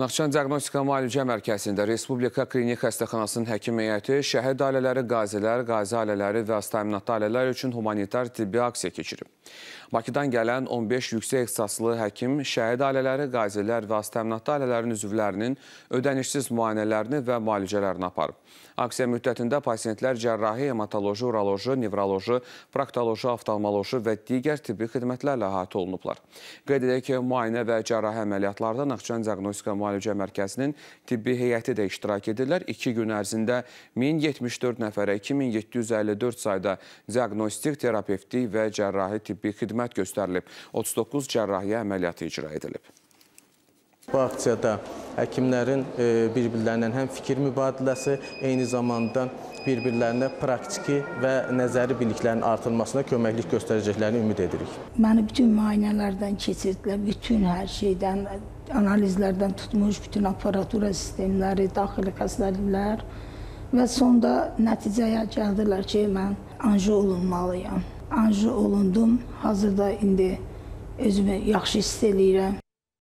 Naxçıvan Diaqnostika Müalicə Mərkəzində Respublika Klinik Xəstəxanasının həkim heyəti şəhid ailələri, qazilər, qazi ailələri və təminatlı ailələr üçün humanitar tibbi aksiya keçirib. Bakıdan gələn 15 yüksək ixtisaslı həkim şəhid ailələri, qazilər və təminatlı ailələrin üzvlərinin ödənişsiz müayinələrini və müalicələrini aparıb. Aksiya müddətində pasientlər cərrahi, hematoloji, uroloji, nevroloji, proktoloji, oftalmoloji və digər tibbi xidmətlərlə əhatə olunublar. Qeyd edək ki, müayinə və cərrahi əməliyyatlarda Naxçıvan Diaqnostika Müalicə Mərkəzinin tibbi heyəti də iştirak edirlər. 2 gün ərzində 1074 nəfərə 2754 sayda diaqnostik, terapevtik və cərrahi tibbi xidmət göstərilib. 39 cərrahiyyə əməliyyatı icra edilib. Bu aksiyada həkimlərin bir-birlərindən həm fikir mübadiləsi, eyni zamanda bir-birlərinə praktiki və nəzəri biliklərin artırılmasına köməklik göstərəcəklərini ümid edirik. Məni bütün müayinələrdən keçirdilər, bütün hər şeydən, analizlərdən tutmuş, bütün aparatura sistemləri, daxili xəstəliklər və sonda nəticəyə gəldilər ki, mən anji olunmalıyam. Anji olundum, hazırda indi özümü yaxşı hiss eləyirəm.